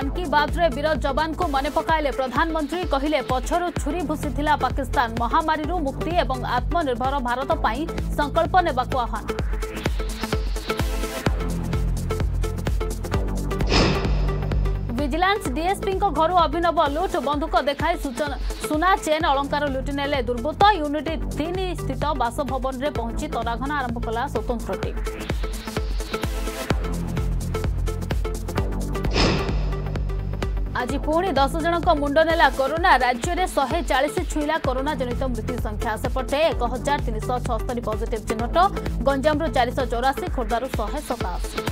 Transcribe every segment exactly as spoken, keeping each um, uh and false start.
कनकीबाद्रे वीर जवान को मने पकाइले प्रधानमंत्री कहिले पछरु छुरी भुसीथिला पाकिस्तान महामारी मुक्ति एवं आत्मनिर्भर भारत पाई संकल्प नेबाकु आह्वान। विजिलेंस डीएसपी घर अभिनव लुट बंधुक देखाई सुना चेन अलंकार लुटि नेले दुर्बृत्त यूनिट तीन स्थित बासभवन में पहुंची तदाघना आरंभ कला स्वतंत्र टीम। आज पुणी दस जनक मुंड नेला कोरोना, राज्य में शहे चालीस छुईला कोरोना जनित मृत्यु संख्या। सेपटे एक हजार तीन सौ छस्तरी पॉजिटिव चिन्हट, गंजाम चार सौ चौराशी, खोर्धारू शहे सताशी।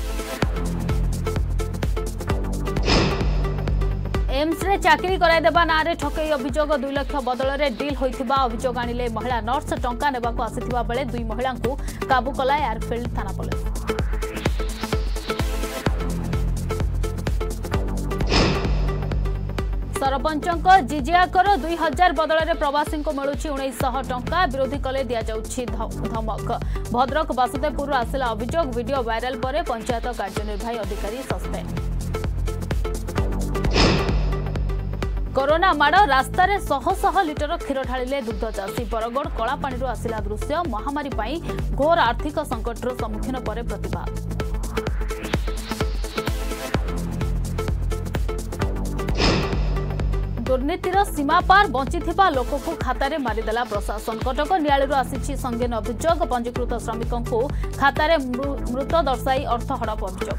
एम्स रे चाकरी कराइदेबा नारे ठकई अभियोग, दुई लक्ष बदल में डील होइथिबा अभियोग आनिले महिला नर्स। टंका नेबाकू आसिथिबा बेले दुई महिलांकू काबू कला एयरफील्ड थाना पुलिस। सरपंचों जिजिया कर दुई हजार बदल प्रवासी को मिलूँ उन्नीस टंका, विरोधी कले दि जाऊँगी धमक। भद्रक वासुदेवपुर आसला अभियोग, वीडियो वायरल पर पंचायत कार्यनिर्वाही अधिकारी सस्पेंड। कोरोना माड़, रास्तार शह शह लिटर क्षीर ढालिले दुग्ध चाषी। बरगड़ कलापाणी आसला दृश्य, महामारी पाई घोर आर्थिक संकटर सम्मुखीन पर प्रतिवाद। दुर्नीतिर सीमापार बंचीथिबा लोककु खातारे मारिदेला प्रशासन। कटक नियाळीरू आसीछि संगीन अभियोग, पंजीकृत श्रमिकंकु खातारे मृत दर्शाई अर्थ हड़प अभियोग।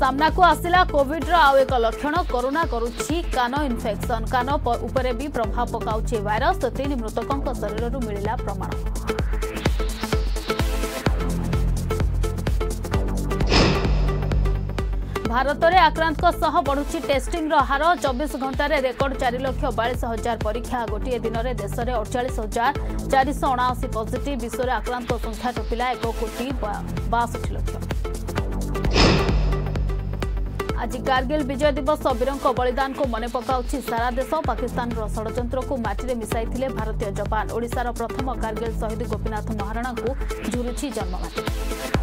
सामनाकु आसिला कोविडर आउ एक लक्षण, कोरोना करुछि कानो इन्फेक्शन। कानो उपरे भी प्रभाव पकाउछि वायरस। तीन मृतकंक शरीररू मिलिला प्रमाण। भारत में आक्रांत बढ़ुची टेस्टिंग हार, चौबीस घंटे रेकर्ड चार लक्ष बयालीस हजार परीक्षा। गोटे दिन में देश में अड़चाश हजार चार सौ अणाशी पॉजिट। विश्व में आक्रांत संख्या टपिला एक कोटी बासठ लक्ष। आज कारगिल विजय दिवस, वीरों बलिदान को मन पकाउछि सारा देश। पाकिस्तान षड्यंत्र को माटी मिसाई भारतीय जवान। ओडिशार प्रथम कारगिल शहीद गोपीनाथ महाराणा को झुरुछि जन्ममाटी।